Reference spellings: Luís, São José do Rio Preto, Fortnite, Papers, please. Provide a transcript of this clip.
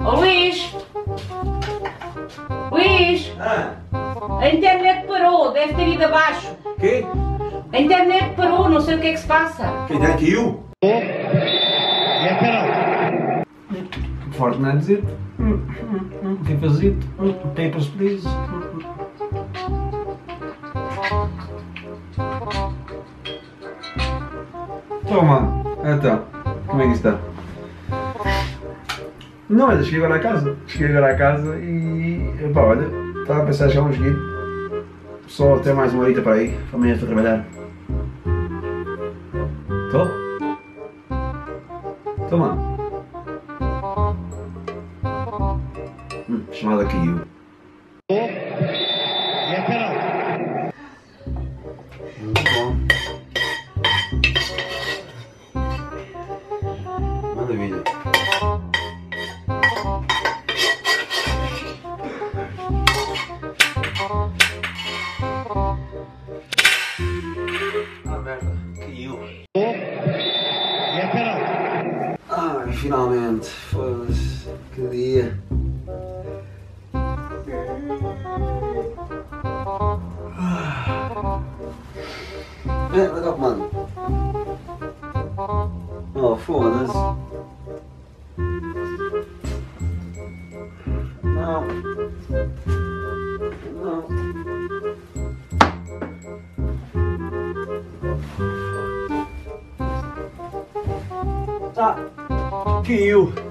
Oh, Luís! Luís! Ah. A internet parou, deve ter ido abaixo. Quê? A internet parou, não sei o que é que se passa. Quem é que eu? É canal. Fortnite it. Papers it. Papers, please. Toma, então, como é que está? Não, mas cheguei agora à casa. Cheguei agora à casa e... Epá, olha, estava a pensar já um seguido. Só até mais uma horita para aí, amanhã estou a trabalhar. Estou? Toma. Chamada caiu. É canal. Muito bom. Maravilha. Merda, caiu. É canal. Ai, finalmente. Foda-se. Que dia. Olha o comando. Oh, foda-se. Não. Não. Tá. Que eu.